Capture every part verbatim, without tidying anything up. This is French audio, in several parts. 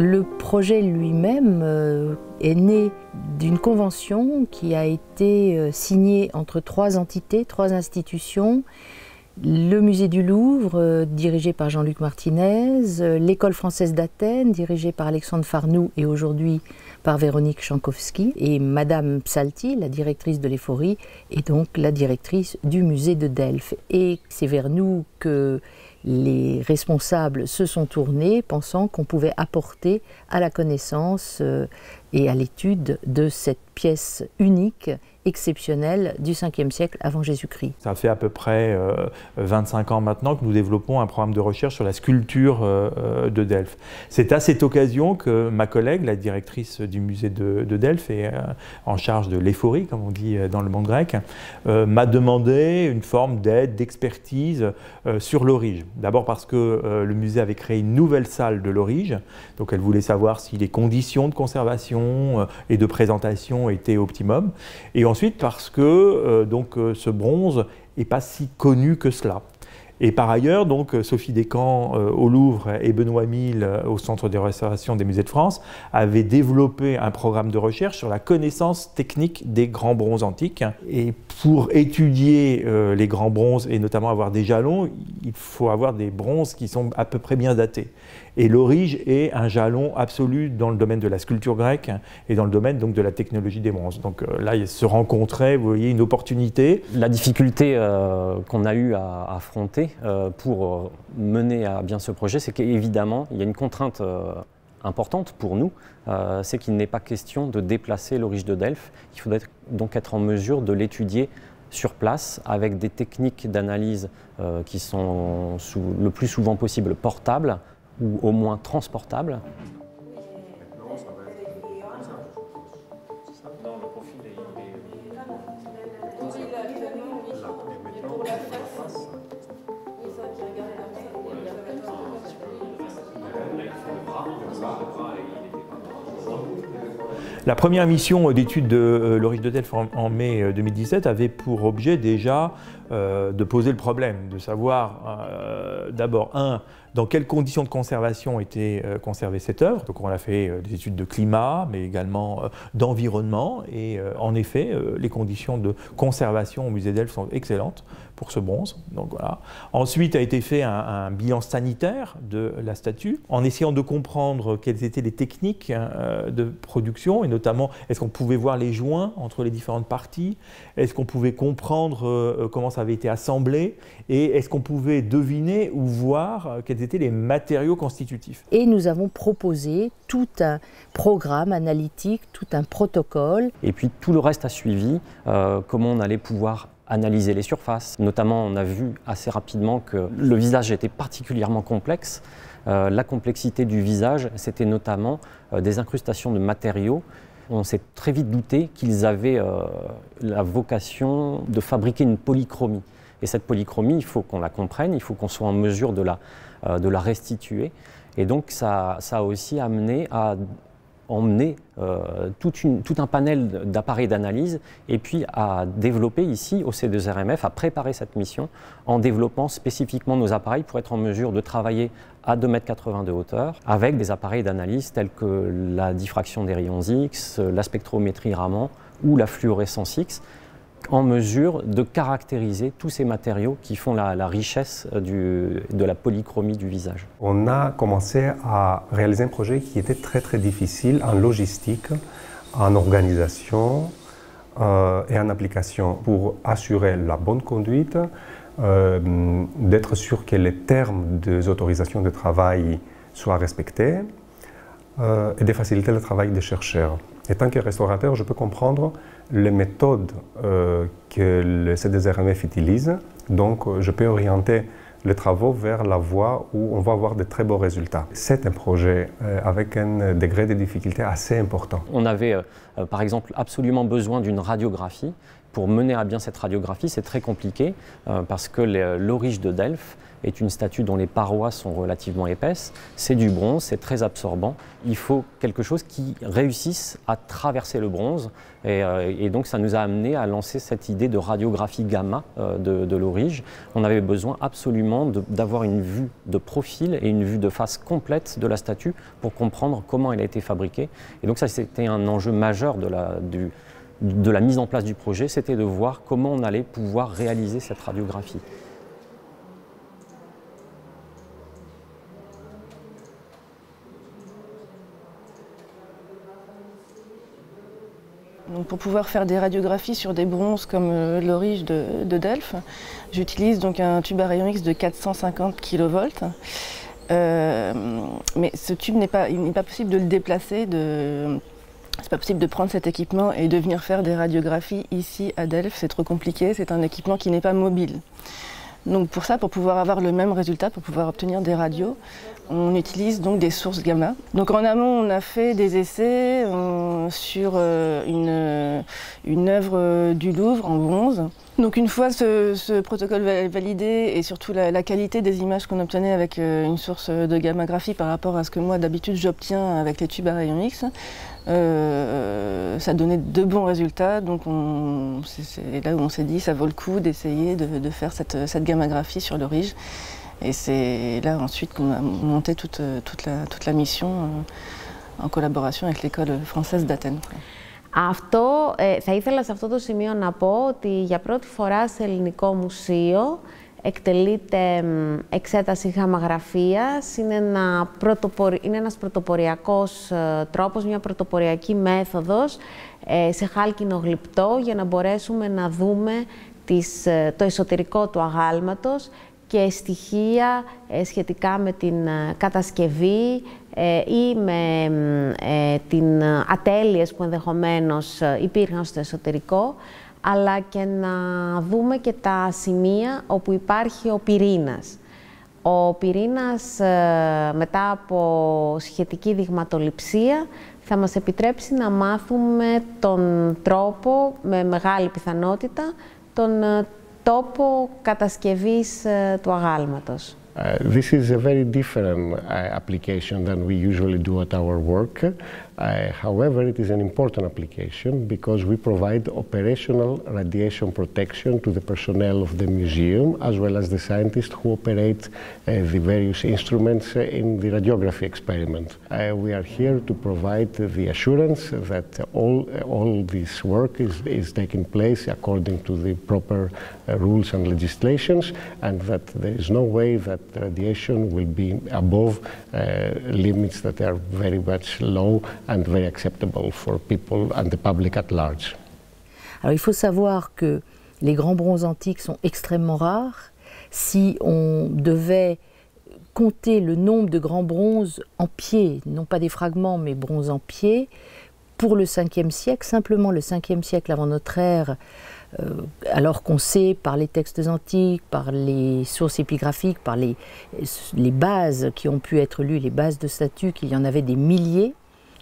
Le projet lui-même est né d'une convention qui a été signée entre trois entités, trois institutions, le musée du Louvre, dirigé par Jean-Luc Martinez, l'école française d'Athènes, dirigée par Alexandre Farnoux et aujourd'hui par Véronique Chankowski, et Madame Psalti, la directrice de l'Ephorie, est donc la directrice du musée de Delphes. Et c'est vers nous que les responsables se sont tournés, pensant qu'on pouvait apporter à la connaissance et à l'étude de cette pièce unique, exceptionnelle du cinquième siècle avant Jésus-Christ. Ça fait à peu près vingt-cinq ans maintenant que nous développons un programme de recherche sur la sculpture de Delphes. C'est à cette occasion que ma collègue, la directrice du musée de, de Delphes, et en charge de l'Ephorie, comme on dit dans le monde grec, m'a demandé une forme d'aide, d'expertise sur l'Aurige. D'abord parce que le musée avait créé une nouvelle salle de l'Aurige, donc elle voulait savoir si les conditions de conservation et de présentation était optimum, et ensuite parce que euh, donc, ce bronze n'est pas si connu que cela. Et par ailleurs, donc, Sophie Descamps euh, au Louvre et Benoît Mille euh, au Centre de restauration des musées de France avaient développé un programme de recherche sur la connaissance technique des grands bronzes antiques. Et pour étudier euh, les grands bronzes et notamment avoir des jalons, il faut avoir des bronzes qui sont à peu près bien datés. Et l'Aurige est un jalon absolu dans le domaine de la sculpture grecque et dans le domaine donc, de la technologie des bronzes. Donc euh, là, il se rencontrait, vous voyez, une opportunité. La difficulté euh, qu'on a eu à affronter, pour mener à bien ce projet, c'est qu'évidemment, il y a une contrainte importante pour nous, c'est qu'il n'est pas question de déplacer l'Aurige de Delphes. Il faudrait donc être en mesure de l'étudier sur place avec des techniques d'analyse qui sont le plus souvent possible portables ou au moins transportables. La première mission d'étude de l'Aurige de Delphes en mai deux mille dix-sept avait pour objet déjà de poser le problème, de savoir d'abord, un, dans quelles conditions de conservation était conservée cette œuvre. Donc on a fait des études de climat, mais également d'environnement, et en effet, les conditions de conservation au musée Delphes sont excellentes pour ce bronze. Donc voilà. Ensuite a été fait un, un bilan sanitaire de la statue, en essayant de comprendre quelles étaient les techniques de production, et notamment, est-ce qu'on pouvait voir les joints entre les différentes parties, est-ce qu'on pouvait comprendre comment ça avait été assemblé, et est-ce qu'on pouvait deviner ou voir quels étaient les matériaux constitutifs. Et nous avons proposé tout un programme analytique, tout un protocole. Et puis tout le reste a suivi, euh, comment on allait pouvoir analyser les surfaces. Notamment, on a vu assez rapidement que le visage était particulièrement complexe. Euh, la complexité du visage, c'était notamment euh, des incrustations de matériaux. On s'est très vite douté qu'ils avaient euh, la vocation de fabriquer une polychromie. Et cette polychromie, il faut qu'on la comprenne, il faut qu'on soit en mesure de la, euh, de la restituer. Et donc ça, ça a aussi amené à emmener euh, tout, une, tout un panel d'appareils d'analyse et puis à développer ici au C deux R M F, à préparer cette mission en développant spécifiquement nos appareils pour être en mesure de travailler à deux mètres quatre-vingts de hauteur avec des appareils d'analyse tels que la diffraction des rayons X, la spectrométrie Raman ou la fluorescence X, en mesure de caractériser tous ces matériaux qui font la, la richesse du, de la polychromie du visage. On a commencé à réaliser un projet qui était très très difficile en logistique, en organisation euh, et en application pour assurer la bonne conduite, euh, d'être sûr que les termes des autorisations de travail soient respectés euh, et de faciliter le travail des chercheurs. En tant que restaurateur, je peux comprendre les méthodes euh, que le C deux R M F utilise, donc je peux orienter les travaux vers la voie où on va avoir de très beaux résultats. C'est un projet euh, avec un degré de difficulté assez important. On avait euh, par exemple absolument besoin d'une radiographie pour mener à bien cette radiographie, c'est très compliqué euh, parce que l'aurige de Delphes est une statue dont les parois sont relativement épaisses. C'est du bronze, c'est très absorbant. Il faut quelque chose qui réussisse à traverser le bronze. Et, euh, et donc ça nous a amené à lancer cette idée de radiographie gamma euh, de, de l'aurige. On avait besoin absolument d'avoir une vue de profil et une vue de face complète de la statue pour comprendre comment elle a été fabriquée. Et donc ça, c'était un enjeu majeur de la, du, de la mise en place du projet, c'était de voir comment on allait pouvoir réaliser cette radiographie. Donc pour pouvoir faire des radiographies sur des bronzes comme l'aurige de, de Delphes, j'utilise donc un tube à rayon X de quatre cent cinquante kilovolts. Euh, mais ce tube n'est pas, il n'est pas possible de le déplacer, de... c'est pas possible de prendre cet équipement et de venir faire des radiographies ici à Delphes, c'est trop compliqué, c'est un équipement qui n'est pas mobile. Donc pour ça, pour pouvoir avoir le même résultat, pour pouvoir obtenir des radios, on utilise donc des sources gamma. Donc en amont, on a fait des essais euh, sur euh, une, une œuvre du Louvre en bronze. Donc une fois ce, ce protocole validé et surtout la, la qualité des images qu'on obtenait avec euh, une source de gammagraphie par rapport à ce que moi d'habitude j'obtiens avec les tubes à rayon X, euh, ça donnait de bons résultats. Donc c'est là où on s'est dit ça vaut le coup d'essayer de, de faire cette, cette gammagraphie sur l'aurige. Et c'est là ensuite qu'on a monté toute, toute, la, toute la mission euh, en collaboration avec l'école française d'Athènes. Αυτό, ε, θα ήθελα σε αυτό το σημείο να πω ότι για πρώτη φορά σε ελληνικό μουσείο εκτελείται εξέταση γαμμαγραφίας. Είναι, ένα πρωτοπορι... είναι ένας πρωτοποριακός ε, τρόπος, μια πρωτοποριακή μέθοδος ε, σε χάλκινο γλυπτό για να μπορέσουμε να δούμε τις, ε, το εσωτερικό του αγάλματος και στοιχεία ε, σχετικά με την ε, κατασκευή ε, ή με ε, την ατέλειες που ενδεχομένως υπήρχαν στο εσωτερικό, αλλά και να δούμε και τα σημεία όπου υπάρχει ο πυρήνας. Ο πυρήνας, ε, μετά από σχετική δειγματοληψία, θα μας επιτρέψει να μάθουμε τον τρόπο, με μεγάλη πιθανότητα, τον τόπο κατασκευής του αγάλματος. This is a very different uh, application than we usually do at our work. Uh, however, it is an important application because we provide operational radiation protection to the personnel of the museum as well as the scientists who operate uh, the various instruments in the radiography experiment. Uh, we are here to provide the assurance that all, all this work is, is taking place according to the proper uh, rules and legislations, and that there is no way that the radiation will be above uh, limits that are very much low and very acceptable for people and the public at large. Alors il faut savoir que les grands bronzes antiques sont extrêmement rares. Si on devait compter le nombre de grands bronzes en pied, non pas des fragments mais bronzes en pied, pour le cinquième siècle, simplement le cinquième siècle avant notre ère, alors qu'on sait par les textes antiques, par les sources épigraphiques, par les, les bases qui ont pu être lues, les bases de statues, qu'il y en avait des milliers,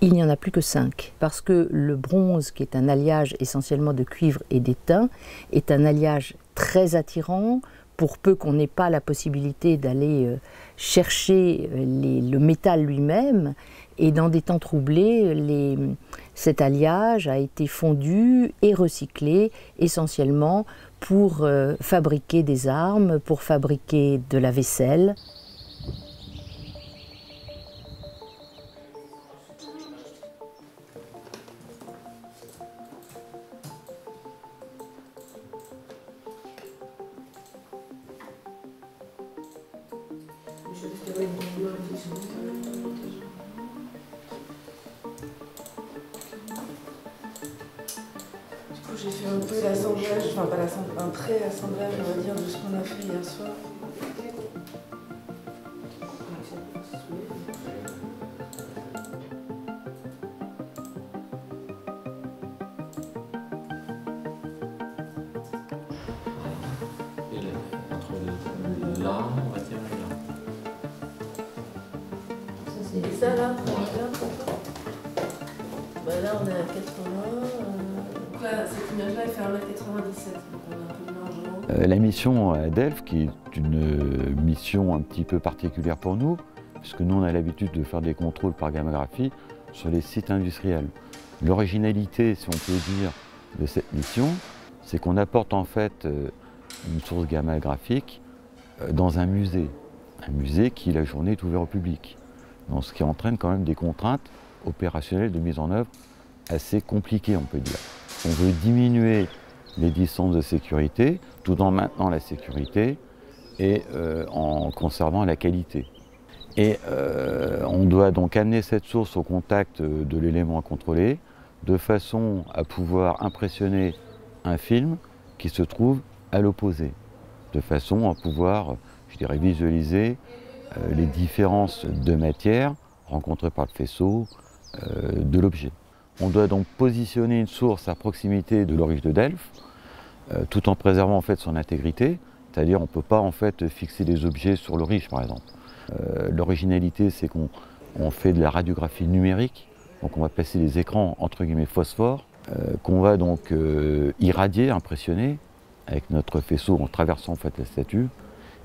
il n'y en a plus que cinq. Parce que le bronze, qui est un alliage essentiellement de cuivre et d'étain, est un alliage très attirant, pour peu qu'on n'ait pas la possibilité d'aller chercher les, le métal lui-même. Et dans des temps troublés, les, cet alliage a été fondu et recyclé essentiellement pour euh, fabriquer des armes, pour fabriquer de la vaisselle. J'ai fait un peu l'assemblage, enfin pas l'assemblage, un pré-assemblage, on va dire, de ce qu'on a fait hier soir. Entre là, on va dire là. Et ça là, là, là, là on est à quatre-vingts. là, cette image-là, elle fait un mètre quatre-vingt-dix-sept, donc on a un peu de marge. Euh, la mission à Delphes, qui est une mission un petit peu particulière pour nous, puisque nous, on a l'habitude de faire des contrôles par gammagraphie sur les sites industriels. L'originalité, si on peut dire, de cette mission, c'est qu'on apporte en fait une source gammagraphique dans un musée. Un musée qui, la journée, est ouvert au public. Donc, ce qui entraîne quand même des contraintes opérationnelles de mise en œuvre assez compliquées, on peut dire. On veut diminuer les distances de sécurité tout en maintenant la sécurité et euh, en conservant la qualité. Et euh, on doit donc amener cette source au contact de l'élément à contrôler de façon à pouvoir impressionner un film qui se trouve à l'opposé, de façon à pouvoir, je dirais, visualiser euh, les différences de matière rencontrées par le faisceau euh, de l'objet. On doit donc positionner une source à proximité de l'origine de Delphes, euh, tout en préservant en fait son intégrité, c'est-à-dire on ne peut pas en fait fixer des objets sur l'origine par exemple. Euh, L'originalité, c'est qu'on on fait de la radiographie numérique, donc on va placer des écrans entre guillemets phosphores, euh, qu'on va donc euh, irradier, impressionner avec notre faisceau en traversant en fait la statue,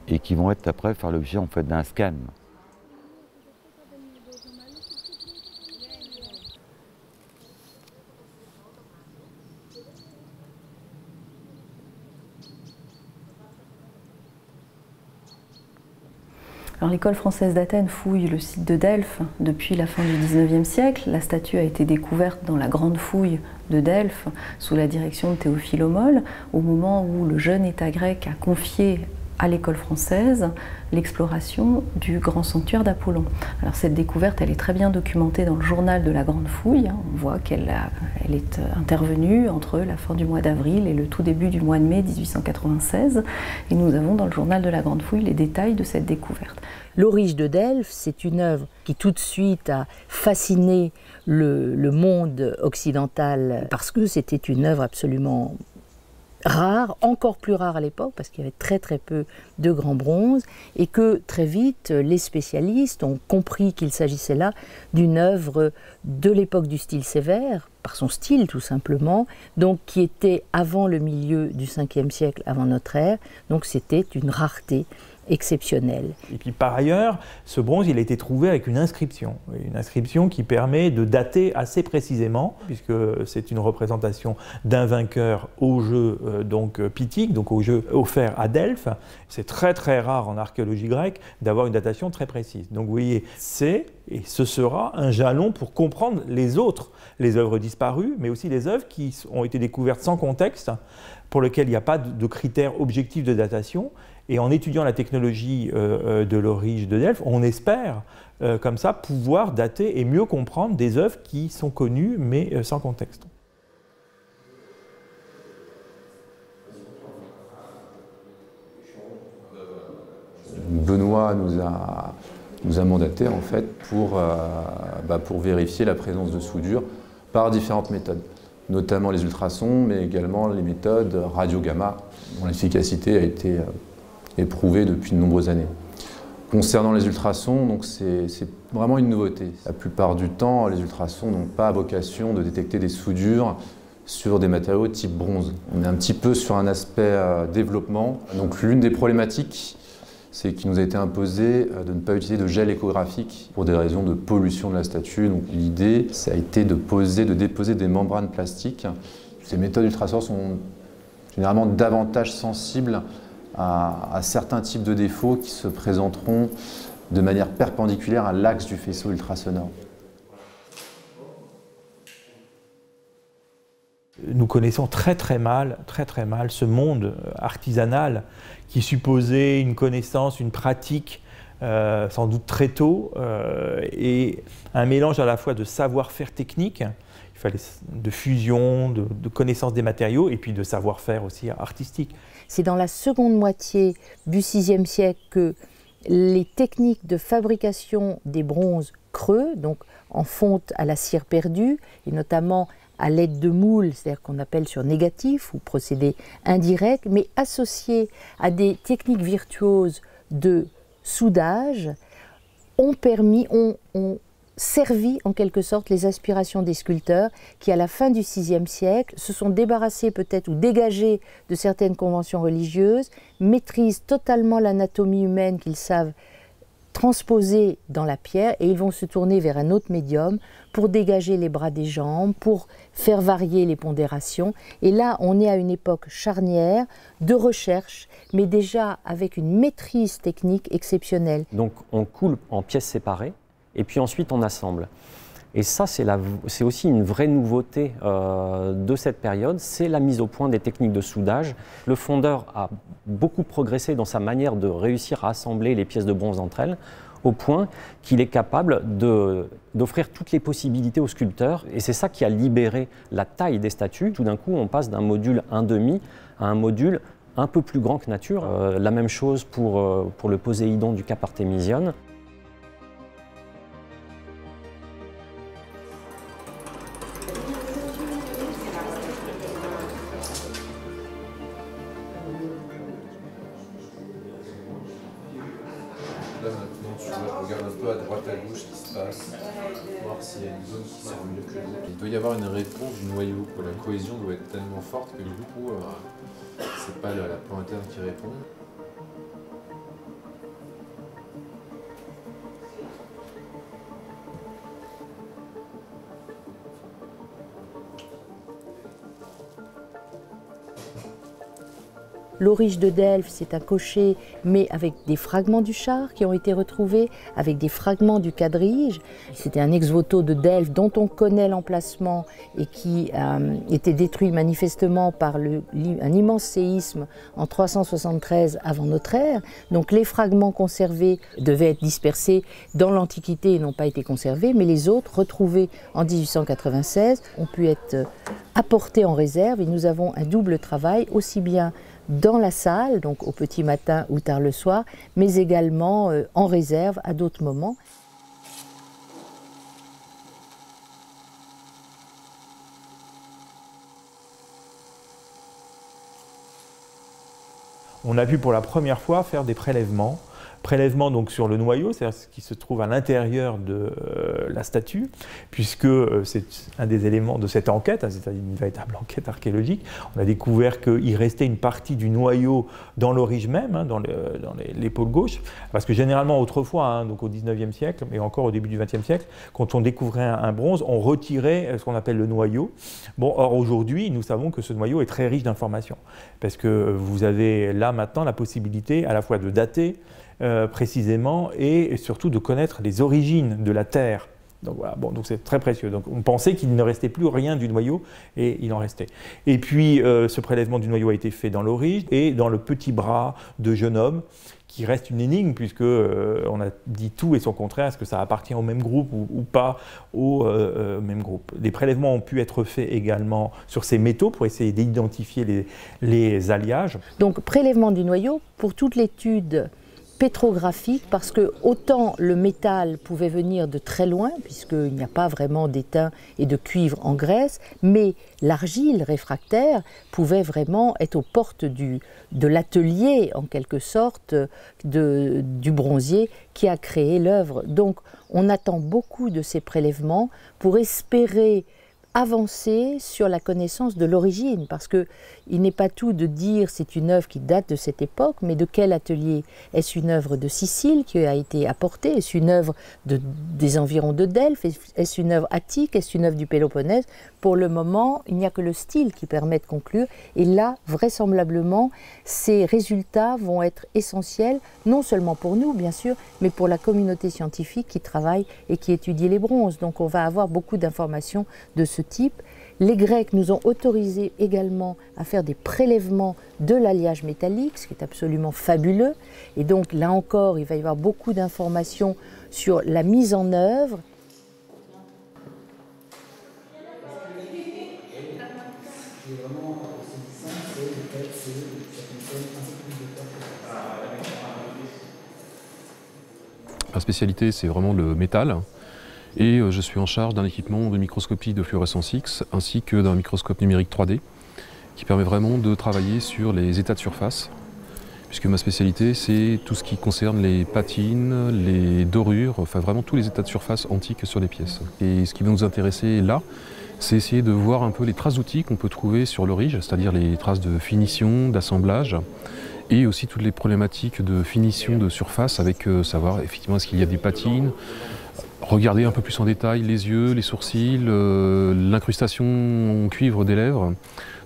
et qui vont être après faire l'objet en fait d'un scan. L'école française d'Athènes fouille le site de Delphes depuis la fin du dix-neuvième siècle. La statue a été découverte dans la grande fouille de Delphes sous la direction de Théophile Hommol au moment où le jeune État grec a confié à l'école française l'exploration du grand sanctuaire d'Apollon. Alors cette découverte, elle est très bien documentée dans le journal de la grande fouille. On voit qu'elle elle est intervenue entre la fin du mois d'avril et le tout début du mois de mai mille huit cent quatre-vingt-seize. Et nous avons dans le journal de la grande fouille les détails de cette découverte. L'Aurige de Delphes, c'est une œuvre qui tout de suite a fasciné le, le monde occidental parce que c'était une œuvre absolument rare, encore plus rare à l'époque, parce qu'il y avait très très peu de grands bronzes, et que très vite les spécialistes ont compris qu'il s'agissait là d'une œuvre de l'époque du style sévère, par son style tout simplement, donc qui était avant le milieu du cinquième siècle, avant notre ère, donc c'était une rareté exceptionnelle. Et puis par ailleurs, ce bronze, il a été trouvé avec une inscription, une inscription qui permet de dater assez précisément, puisque c'est une représentation d'un vainqueur au jeu euh, donc pythique, donc au jeu offert à Delphes. C'est très très rare en archéologie grecque d'avoir une datation très précise. Donc vous voyez, c'est et ce sera un jalon pour comprendre les autres, les œuvres disparues, mais aussi les œuvres qui ont été découvertes sans contexte, pour lesquelles il n'y a pas de critères objectifs de datation. Et en étudiant la technologie de l'Aurige de Delphes, on espère comme ça pouvoir dater et mieux comprendre des œuvres qui sont connues mais sans contexte. Benoît nous a, nous a mandatés en fait pour, euh, bah pour vérifier la présence de soudure par différentes méthodes, notamment les ultrasons mais également les méthodes radio-gamma dont l'efficacité a été Euh, éprouvée depuis de nombreuses années. Concernant les ultrasons, c'est vraiment une nouveauté. La plupart du temps, les ultrasons n'ont pas vocation de détecter des soudures sur des matériaux type bronze. On est un petit peu sur un aspect euh, développement. Donc l'une des problématiques, c'est qu'il nous a été imposé de ne pas utiliser de gel échographique pour des raisons de pollution de la statue. Donc l'idée, ça a été de poser, de déposer des membranes plastiques. Ces méthodes ultrasons sont généralement davantage sensibles À, à certains types de défauts qui se présenteront de manière perpendiculaire à l'axe du faisceau ultrasonore. Nous connaissons très très mal, très très mal ce monde artisanal qui supposait une connaissance, une pratique euh, sans doute très tôt euh, et un mélange à la fois de savoir-faire technique, il fallait de fusion, de, de connaissance des matériaux et puis de savoir-faire aussi artistique. C'est dans la seconde moitié du sixième siècle que les techniques de fabrication des bronzes creux, donc en fonte à la cire perdue, et notamment à l'aide de moules, c'est-à-dire qu'on appelle sur négatif ou procédé indirect, mais associés à des techniques virtuoses de soudage, ont permis, ont, ont servi en quelque sorte les aspirations des sculpteurs qui, à la fin du sixième siècle, se sont débarrassés peut-être ou dégagés de certaines conventions religieuses, maîtrisent totalement l'anatomie humaine qu'ils savent transposer dans la pierre et ils vont se tourner vers un autre médium pour dégager les bras des jambes, pour faire varier les pondérations. Et là, on est à une époque charnière de recherche, mais déjà avec une maîtrise technique exceptionnelle. Donc on coule en pièces séparées et puis ensuite on assemble. Et ça, c'est aussi une vraie nouveauté euh, de cette période, c'est la mise au point des techniques de soudage. Le fondeur a beaucoup progressé dans sa manière de réussir à assembler les pièces de bronze entre elles, au point qu'il est capable d'offrir toutes les possibilités aux sculpteurs. Et c'est ça qui a libéré la taille des statues. Tout d'un coup, on passe d'un module un virgule cinq à un module un peu plus grand que nature. Euh, la même chose pour, euh, pour le Poséidon du Cap Artémisione. Là maintenant tu regardes un peu à droite à gauche ce qui se passe, voir s'il y a une zone qui sert mieux que l'autre. Il doit y avoir une réponse du noyau, quoi. La cohésion doit être tellement forte que du coup, euh, c'est pas la, la plan interne qui répond. L'aurige de Delphes, c'est un cocher, mais avec des fragments du char qui ont été retrouvés, avec des fragments du quadrige. C'était un ex-voto de Delphes dont on connaît l'emplacement et qui euh, était détruit manifestement par le, un immense séisme en trois cent soixante-treize avant notre ère. Donc les fragments conservés devaient être dispersés dans l'Antiquité et n'ont pas été conservés, mais les autres, retrouvés en mille huit cent quatre-vingt-seize, ont pu être apportés en réserve et nous avons un double travail, aussi bien dans la salle, donc au petit matin ou tard le soir, mais également euh, en réserve à d'autres moments. On a pu pour la première fois faire des prélèvements. Prélèvements donc sur le noyau, c'est-à-dire ce qui se trouve à l'intérieur de euh, la statue, puisque euh, c'est un des éléments de cette enquête, hein, c'est une véritable enquête archéologique. On a découvert qu'il restait une partie du noyau dans l'orige même, hein, dans l'épaule gauche, parce que généralement autrefois, hein, donc au dix-neuvième siècle, et encore au début du vingtième siècle, quand on découvrait un, un bronze, on retirait ce qu'on appelle le noyau. Bon, or aujourd'hui, nous savons que ce noyau est très riche d'informations, parce que vous avez là maintenant la possibilité à la fois de dater, Euh, précisément, et surtout de connaître les origines de la Terre. Donc voilà, bon, donc c'est très précieux. Donc on pensait qu'il ne restait plus rien du noyau, et il en restait. Et puis euh, ce prélèvement du noyau a été fait dans l'origine et dans le petit bras de jeune homme, qui reste une énigme, puisque euh, on a dit tout et son contraire, est-ce que ça appartient au même groupe ou, ou pas au euh, même groupe. Des prélèvements ont pu être faits également sur ces métaux pour essayer d'identifier les, les alliages. Donc prélèvement du noyau, pour toute l'étude pétrographique, parce que autant le métal pouvait venir de très loin, puisqu'il n'y a pas vraiment d'étain et de cuivre en Grèce, mais l'argile réfractaire pouvait vraiment être aux portes du, de l'atelier, en quelque sorte, de, du bronzier qui a créé l'œuvre. Donc on attend beaucoup de ces prélèvements pour espérer avancer sur la connaissance de l'origine, parce qu'il n'est pas tout de dire c'est une œuvre qui date de cette époque, mais de quel atelier? Est-ce une œuvre de Sicile qui a été apportée? Est-ce une œuvre de, des environs de Delphes? Est-ce une œuvre attique? Est-ce une œuvre du Péloponnèse? Pour le moment, il n'y a que le style qui permet de conclure, et là, vraisemblablement, ces résultats vont être essentiels, non seulement pour nous, bien sûr, mais pour la communauté scientifique qui travaille et qui étudie les bronzes. Donc on va avoir beaucoup d'informations de ce type. Les Grecs nous ont autorisé également à faire des prélèvements de l'alliage métallique, ce qui est absolument fabuleux. Et donc là encore, il va y avoir beaucoup d'informations sur la mise en œuvre. Ma spécialité, c'est vraiment le métal. Et je suis en charge d'un équipement de microscopie de fluorescence X ainsi que d'un microscope numérique trois D qui permet vraiment de travailler sur les états de surface, puisque ma spécialité, c'est tout ce qui concerne les patines, les dorures, enfin vraiment tous les états de surface antiques sur les pièces. Et ce qui va nous intéresser là, c'est essayer de voir un peu les traces outils qu'on peut trouver sur l'orige, c'est-à-dire les traces de finition, d'assemblage, et aussi toutes les problématiques de finition de surface, avec euh, savoir effectivement est-ce qu'il y a des patines, regarder un peu plus en détail les yeux, les sourcils, euh, l'incrustation en cuivre des lèvres.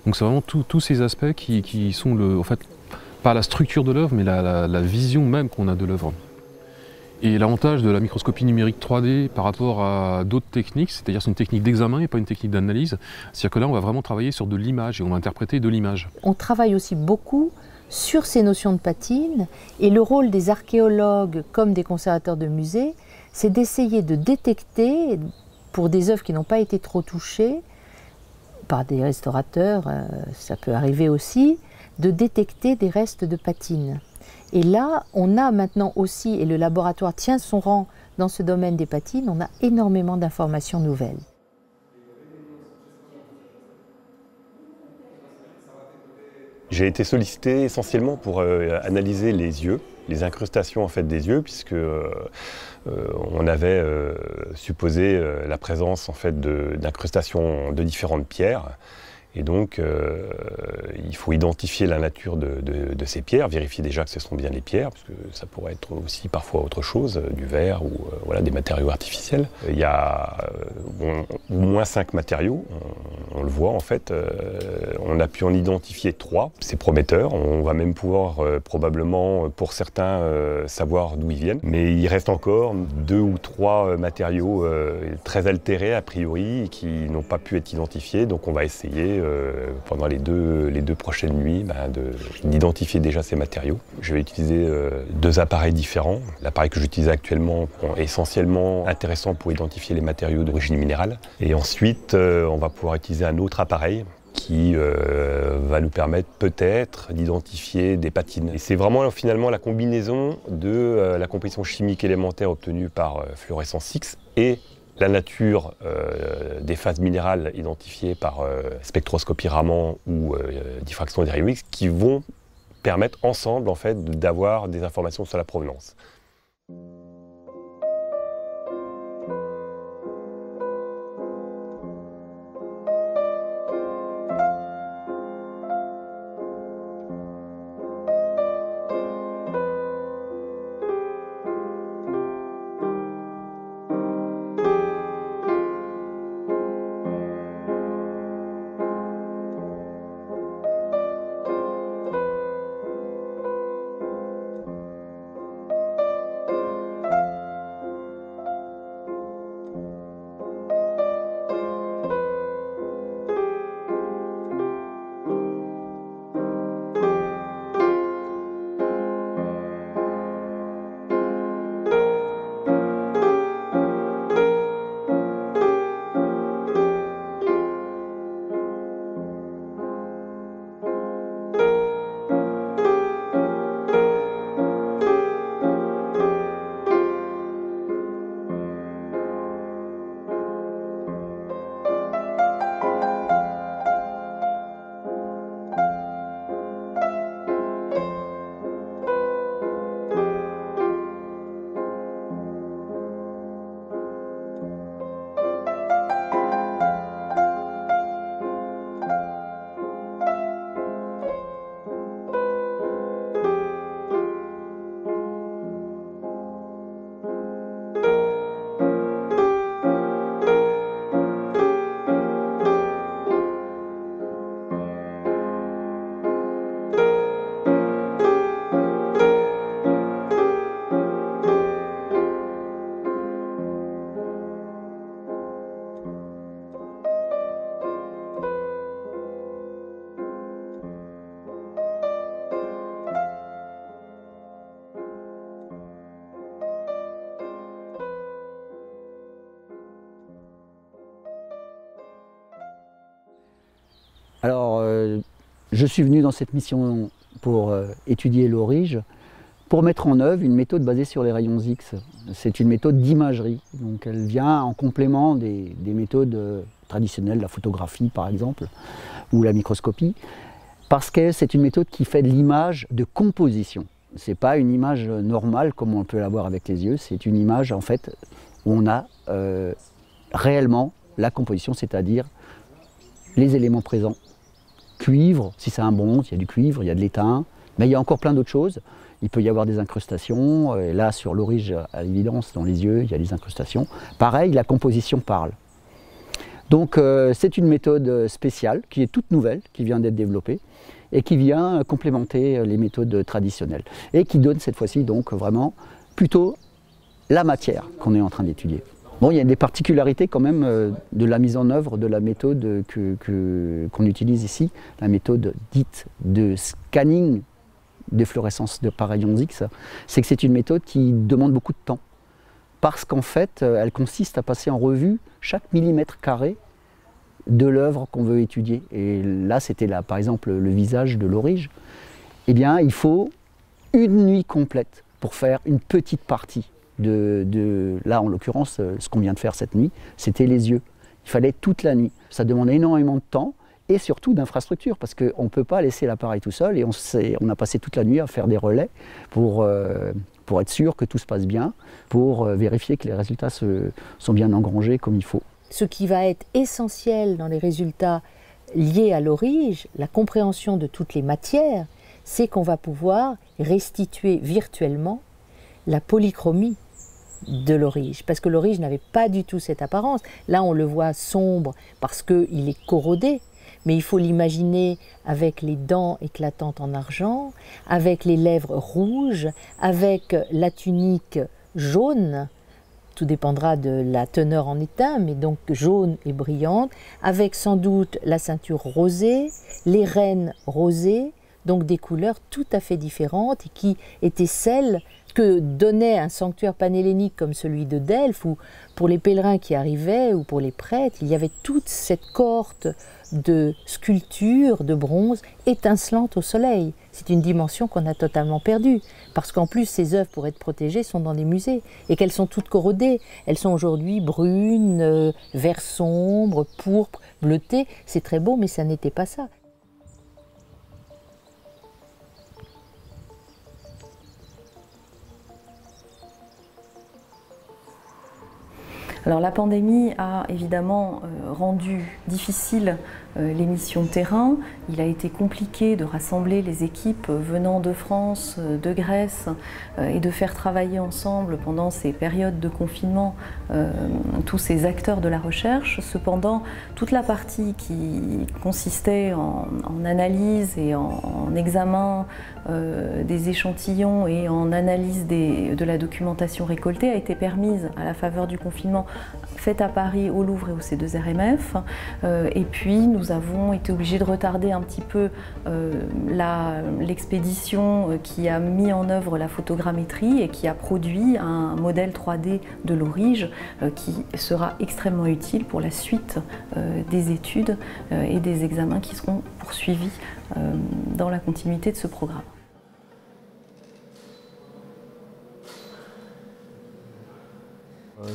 Donc c'est vraiment tous ces aspects qui, qui sont, le, en fait, pas la structure de l'œuvre, mais la, la, la vision même qu'on a de l'œuvre. Et l'avantage de la microscopie numérique trois D par rapport à d'autres techniques, c'est-à-dire c'est une technique d'examen et pas une technique d'analyse, c'est-à-dire que là on va vraiment travailler sur de l'image et on va interpréter de l'image. On travaille aussi beaucoup sur ces notions de patine, et le rôle des archéologues comme des conservateurs de musées, c'est d'essayer de détecter, pour des œuvres qui n'ont pas été trop touchées, par des restaurateurs, ça peut arriver aussi, de détecter des restes de patine. Et là, on a maintenant aussi, et le laboratoire tient son rang dans ce domaine des patines, on a énormément d'informations nouvelles. J'ai été sollicité essentiellement pour euh, analyser les yeux, les incrustations en fait des yeux, puisque euh, on avait euh, supposé euh, la présence en fait d'incrustations de, de différentes pierres. Et donc, euh, il faut identifier la nature de, de, de ces pierres, vérifier déjà que ce sont bien les pierres, parce que ça pourrait être aussi parfois autre chose, du verre ou euh, voilà, des matériaux artificiels. Il y a euh, on, au moins cinq matériaux, on, on le voit en fait. Euh, on a pu en identifier trois, c'est prometteur. On va même pouvoir euh, probablement, pour certains, euh, savoir d'où ils viennent. Mais il reste encore deux ou trois matériaux euh, très altérés a priori, et qui n'ont pas pu être identifiés, donc on va essayer, Euh, pendant les deux, les deux prochaines nuits, bah d'identifier déjà ces matériaux. Je vais utiliser euh, deux appareils différents. L'appareil que j'utilise actuellement est essentiellement intéressant pour identifier les matériaux d'origine minérale. Et ensuite, euh, on va pouvoir utiliser un autre appareil qui euh, va nous permettre peut-être d'identifier des patines. Et c'est vraiment finalement la combinaison de euh, la composition chimique élémentaire obtenue par euh, fluorescence X et la nature euh, des phases minérales identifiées par euh, spectroscopie Raman ou euh, diffraction d'Hério X qui vont permettre ensemble en fait, d'avoir des informations sur la provenance. Alors, euh, je suis venu dans cette mission pour euh, étudier l'orige, pour mettre en œuvre une méthode basée sur les rayons X. C'est une méthode d'imagerie, donc elle vient en complément des, des méthodes euh, traditionnelles, la photographie par exemple, ou la microscopie. parce que c'est une méthode qui fait de l'image de composition. Ce n'est pas une image normale comme on peut l'avoir avec les yeux, c'est une image en fait où on a euh, réellement la composition, c'est-à-dire les éléments présents. Cuivre, si c'est un bronze, il y a du cuivre, il y a de l'étain, mais il y a encore plein d'autres choses. Il peut y avoir des incrustations, et là sur l'orige, à l'évidence, dans les yeux, il y a des incrustations. Pareil, la composition parle. Donc euh, c'est une méthode spéciale, qui est toute nouvelle, qui vient d'être développée, et qui vient complémenter les méthodes traditionnelles, et qui donne cette fois-ci donc vraiment plutôt la matière qu'on est en train d'étudier. Bon, il y a des particularités quand même euh, de la mise en œuvre de la méthode que, que, qu'on utilise ici, la méthode dite de scanning de fluorescence de par rayons X, c'est que c'est une méthode qui demande beaucoup de temps, parce qu'en fait, elle consiste à passer en revue chaque millimètre carré de l'œuvre qu'on veut étudier. Et là, c'était par exemple le visage de l'orige. Eh bien, il faut une nuit complète pour faire une petite partie de... de là, en l'occurrence, ce qu'on vient de faire cette nuit, c'était les yeux. Il fallait toute la nuit. Ça demande énormément de temps et surtout d'infrastructure, parce qu'on ne peut pas laisser l'appareil tout seul, et on, on a passé toute la nuit à faire des relais pour... Euh, pour être sûr que tout se passe bien, pour vérifier que les résultats se, sont bien engrangés comme il faut. Ce qui va être essentiel dans les résultats liés à l'orige, la compréhension de toutes les matières, c'est qu'on va pouvoir restituer virtuellement la polychromie de l'orige, parce que l'orige n'avait pas du tout cette apparence. Là, on le voit sombre parce qu'il est corrodé, mais il faut l'imaginer avec les dents éclatantes en argent, avec les lèvres rouges, avec la tunique jaune, tout dépendra de la teneur en étain, mais donc jaune et brillante, avec sans doute la ceinture rosée, les rênes rosées, donc des couleurs tout à fait différentes et qui étaient celles que donnait un sanctuaire panhellénique comme celui de Delphes, où pour les pèlerins qui arrivaient ou pour les prêtres, il y avait toute cette cohorte de sculptures de bronze étincelantes au soleil. C'est une dimension qu'on a totalement perdue, parce qu'en plus ces œuvres, pour être protégées, sont dans des musées, et qu'elles sont toutes corrodées. Elles sont aujourd'hui brunes, vert sombre, pourpre, bleutées. C'est très beau, mais ça n'était pas ça. Alors la pandémie a évidemment rendu difficile les missions terrain. Il a été compliqué de rassembler les équipes venant de France, de Grèce, et de faire travailler ensemble pendant ces périodes de confinement tous ces acteurs de la recherche. Cependant, toute la partie qui consistait en, en analyse et en, en examen euh, des échantillons et en analyse des, de la documentation récoltée a été permise à la faveur du confinement, faite à Paris, au Louvre et au C deux R M F. Euh, et puis nous avons été obligés de retarder un petit peu euh, l'expédition qui a mis en œuvre la photogrammétrie et qui a produit un modèle trois D de l'orige euh, qui sera extrêmement utile pour la suite euh, des études euh, et des examens qui seront poursuivis euh, dans la continuité de ce programme.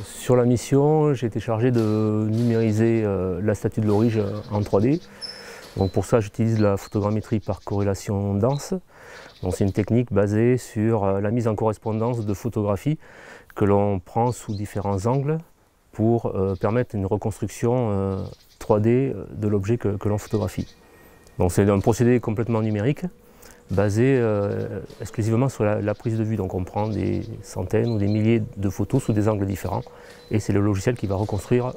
Sur la mission, j'ai été chargé de numériser la statue de l'orige en trois D. Donc pour ça, j'utilise la photogrammétrie par corrélation dense. C'est une technique basée sur la mise en correspondance de photographies que l'on prend sous différents angles pour permettre une reconstruction trois D de l'objet que, que l'on photographie. C'est un procédé complètement numérique, basé euh, exclusivement sur la, la prise de vue. Donc on prend des centaines ou des milliers de photos sous des angles différents, et c'est le logiciel qui va reconstruire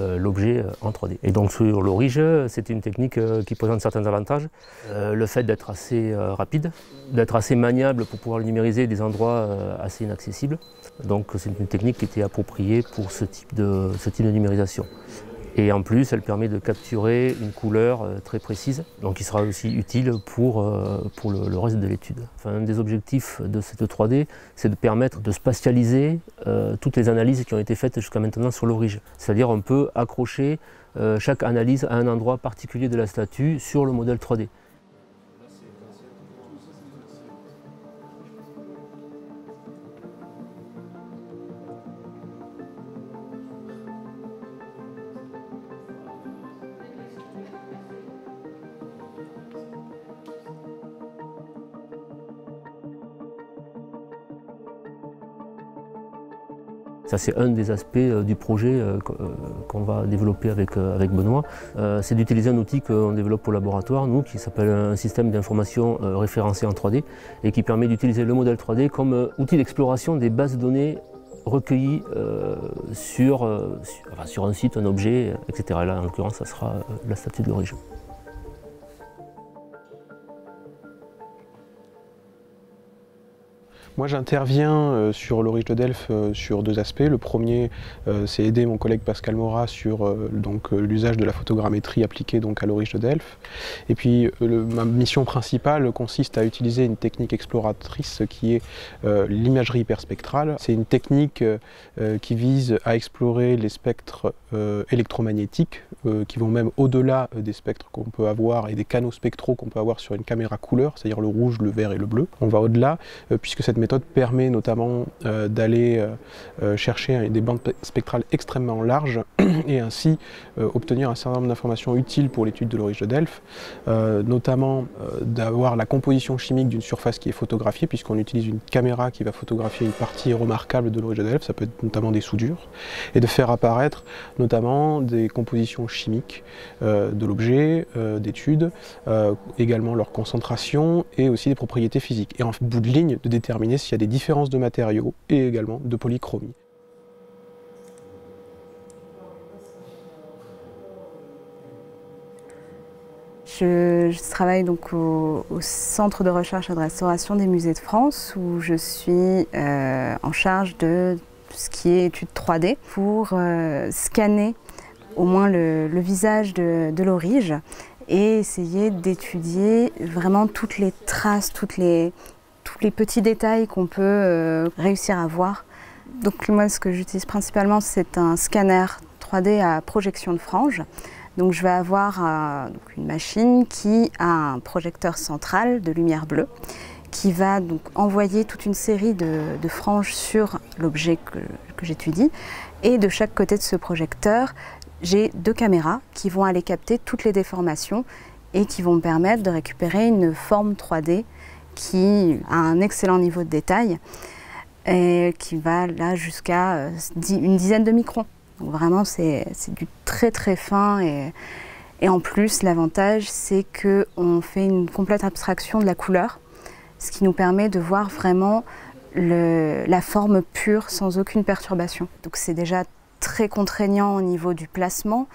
euh, l'objet en trois D. Et donc sur l'orige, c'est une technique euh, qui présente certains avantages. Euh, le fait d'être assez euh, rapide, d'être assez maniable pour pouvoir le numériser des endroits euh, assez inaccessibles. Donc c'est une technique qui était appropriée pour ce type de, ce type de numérisation. Et en plus, elle permet de capturer une couleur très précise, donc qui sera aussi utile pour, pour le, le reste de l'étude. Enfin, un des objectifs de cette trois D, c'est de permettre de spatialiser euh, toutes les analyses qui ont été faites jusqu'à maintenant sur l'orige. C'est-à-dire on peut accrocher euh, chaque analyse à un endroit particulier de la statue sur le modèle trois D. Ça, c'est un des aspects du projet qu'on va développer avec, avec Benoît. C'est d'utiliser un outil qu'on développe au laboratoire, nous, qui s'appelle un système d'information référencé en trois D et qui permet d'utiliser le modèle trois D comme outil d'exploration des bases de données recueillies sur, sur, sur un site, un objet, et cetera. Là, en l'occurrence, ça sera la statue de l'origine. Moi, j'interviens sur l'Aurige de Delphes sur deux aspects. Le premier, c'est aider mon collègue Pascal Morat sur l'usage de la photogrammétrie appliquée donc, à l'Aurige de Delphes. Et puis, le, ma mission principale consiste à utiliser une technique exploratrice qui est euh, l'imagerie hyperspectrale. C'est une technique euh, qui vise à explorer les spectres euh, électromagnétiques euh, qui vont même au-delà des spectres qu'on peut avoir et des canaux spectraux qu'on peut avoir sur une caméra couleur, c'est-à-dire le rouge, le vert et le bleu. On va au-delà euh, puisque cette méthode permet notamment euh, d'aller euh, chercher des bandes spectrales extrêmement larges et ainsi euh, obtenir un certain nombre d'informations utiles pour l'étude de l'Aurige de Delphes, euh, notamment euh, d'avoir la composition chimique d'une surface qui est photographiée puisqu'on utilise une caméra qui va photographier une partie remarquable de l'Aurige de Delphes, ça peut être notamment des soudures, et de faire apparaître notamment des compositions chimiques euh, de l'objet, euh, d'études, euh, également leur concentration et aussi des propriétés physiques. Et en bout de ligne, de déterminer s'il y a des différences de matériaux et également de polychromie. Je, je travaille donc au, au Centre de recherche et de restauration des musées de France où je suis euh, en charge de ce qui est étude trois D pour euh, scanner au moins le, le visage de, de l'Aurige et essayer d'étudier vraiment toutes les traces, toutes les tous les petits détails qu'on peut euh, réussir à voir. Donc moi, ce que j'utilise principalement, c'est un scanner trois D à projection de franges. Donc je vais avoir euh, donc une machine qui a un projecteur central de lumière bleue qui va donc envoyer toute une série de, de franges sur l'objet que, que j'étudie. Et de chaque côté de ce projecteur, j'ai deux caméras qui vont aller capter toutes les déformations et qui vont me permettre de récupérer une forme trois D qui a un excellent niveau de détail et qui va là jusqu'à une dizaine de microns. Donc vraiment, c'est du très très fin et, et en plus, l'avantage, c'est qu'on fait une complète abstraction de la couleur, ce qui nous permet de voir vraiment le, la forme pure sans aucune perturbation. Donc c'est déjà très contraignant au niveau du placement.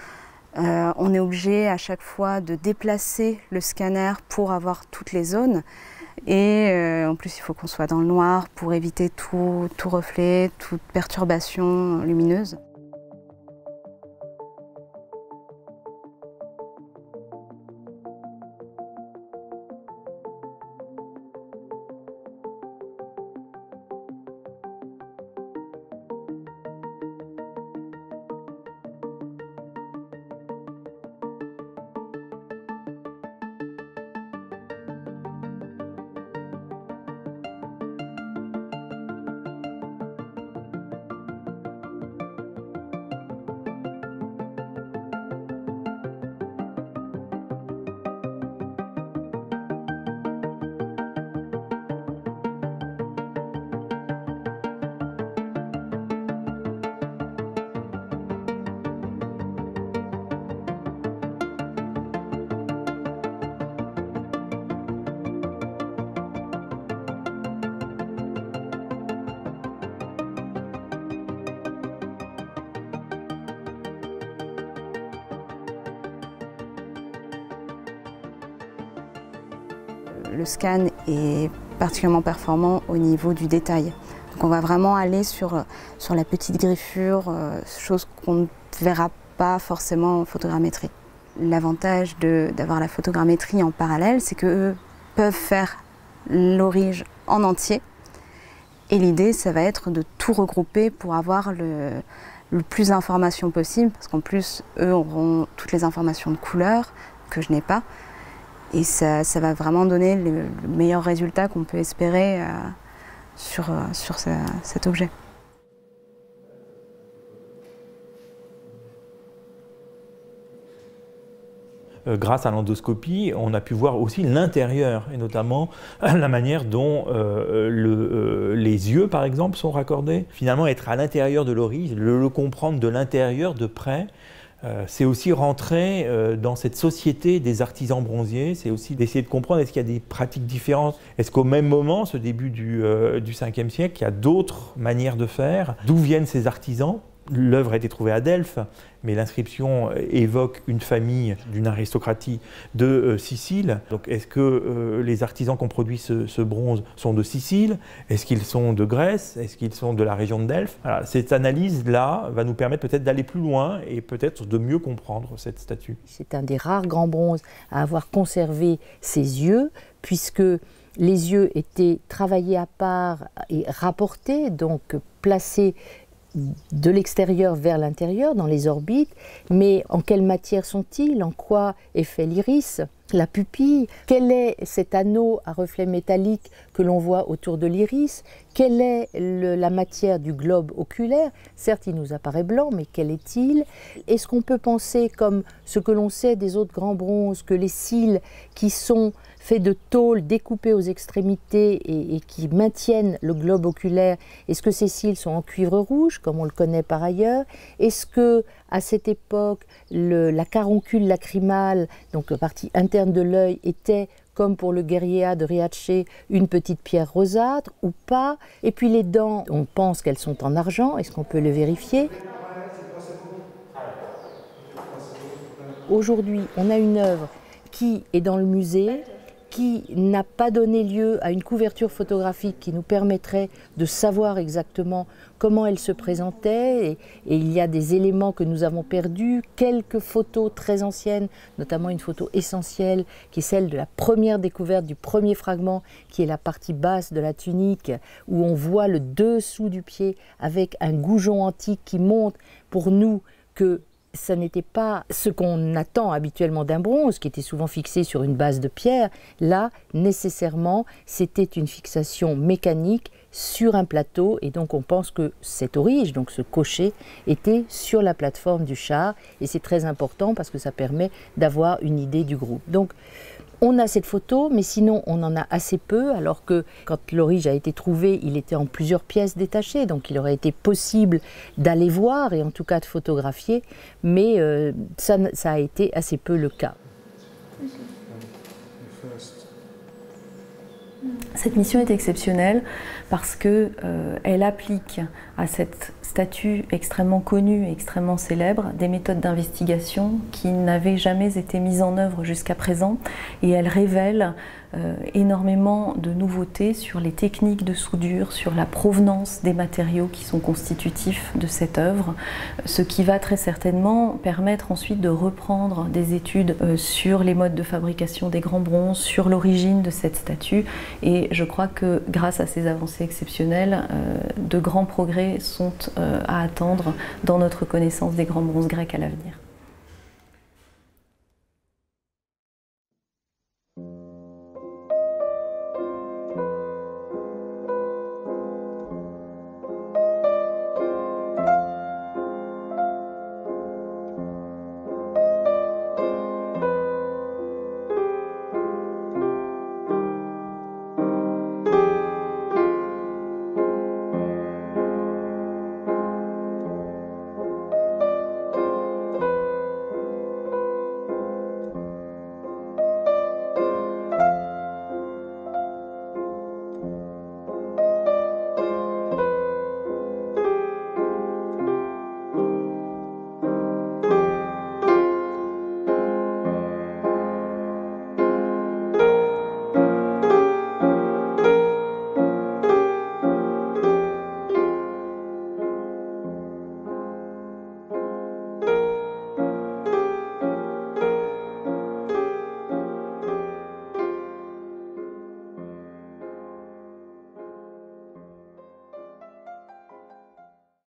Euh, on est obligé à chaque fois de déplacer le scanner pour avoir toutes les zones. Et euh, en plus, il faut qu'on soit dans le noir pour éviter tout, tout reflet, toute perturbation lumineuse. Le scan est particulièrement performant au niveau du détail. Donc on va vraiment aller sur, sur la petite griffure, euh, chose qu'on ne verra pas forcément en photogrammétrie. L'avantage d'avoir la photogrammétrie en parallèle, c'est qu'eux peuvent faire l'Aurige en entier. Et l'idée, ça va être de tout regrouper pour avoir le, le plus d'informations possible, parce qu'en plus, eux auront toutes les informations de couleur que je n'ai pas. Et ça, ça va vraiment donner le, le meilleur résultat qu'on peut espérer euh, sur, euh, sur ce, cet objet. euh, grâce à l'endoscopie, on a pu voir aussi l'intérieur, et notamment la manière dont euh, le, euh, les yeux, par exemple, sont raccordés. Finalement, être à l'intérieur de l'oreille, le, le comprendre de l'intérieur, de près, Euh, c'est aussi rentrer euh, dans cette société des artisans bronziers, c'est aussi d'essayer de comprendre est-ce qu'il y a des pratiques différentes, est-ce qu'au même moment, ce début du, euh, du cinquième siècle, il y a d'autres manières de faire, d'où viennent ces artisans. L'œuvre a été trouvée à Delphes, mais l'inscription évoque une famille d'une aristocratie de euh, Sicile. Donc est-ce que euh, les artisans qui ont produit ce, ce bronze sont de Sicile? Est-ce qu'ils sont de Grèce? Est-ce qu'ils sont de la région de Delphes? Voilà, cette analyse-là va nous permettre peut-être d'aller plus loin et peut-être de mieux comprendre cette statue. C'est un des rares grands bronzes à avoir conservé ses yeux, puisque les yeux étaient travaillés à part et rapportés, donc placés de l'extérieur vers l'intérieur, dans les orbites, mais en quelle matière sont-ils? En quoi est fait l'iris? La pupille? Quel est cet anneau à reflet métallique que l'on voit autour de l'iris? Quelle est le, la matière du globe oculaire? Certes, il nous apparaît blanc, mais quel est-il? Est-ce qu'on peut penser, comme ce que l'on sait des autres grands bronzes, que les cils qui sont faits de tôle découpée aux extrémités et, et qui maintiennent le globe oculaire, est-ce que ces cils sont en cuivre rouge, comme on le connaît par ailleurs? Est-ce que, à cette époque, le, la caroncule lacrymale, donc la partie interne de l'œil, était, comme pour le guerrier de Riace, une petite pierre rosâtre ou pas? Et puis les dents, on pense qu'elles sont en argent, est-ce qu'on peut le vérifier? Aujourd'hui, on a une œuvre qui est dans le musée, qui n'a pas donné lieu à une couverture photographique qui nous permettrait de savoir exactement comment elle se présentait, et, et il y a des éléments que nous avons perdus, quelques photos très anciennes, notamment une photo essentielle qui est celle de la première découverte du premier fragment, qui est la partie basse de la tunique, où on voit le dessous du pied avec un goujon antique qui montre pour nous que ça n'était pas ce qu'on attend habituellement d'un bronze, qui était souvent fixé sur une base de pierre. Là, nécessairement, c'était une fixation mécanique sur un plateau, et donc on pense que cette orige, donc ce cocher, était sur la plateforme du char, et c'est très important parce que ça permet d'avoir une idée du groupe. Donc, on a cette photo, mais sinon on en a assez peu, alors que quand l'orige a été trouvé, il était en plusieurs pièces détachées, donc il aurait été possible d'aller voir et en tout cas de photographier, mais euh, ça, ça a été assez peu le cas. Cette mission est exceptionnelle parce qu'elle euh, applique à cette statue extrêmement connue, extrêmement célèbre, des méthodes d'investigation qui n'avaient jamais été mises en œuvre jusqu'à présent, et elle révèle euh, énormément de nouveautés sur les techniques de soudure, sur la provenance des matériaux qui sont constitutifs de cette œuvre, ce qui va très certainement permettre ensuite de reprendre des études euh, sur les modes de fabrication des grands bronzes, sur l'origine de cette statue. Et je crois que grâce à ces avancées exceptionnelles, euh, de grands progrès sont euh, à attendre dans notre connaissance des grands bronzes grecs à l'avenir.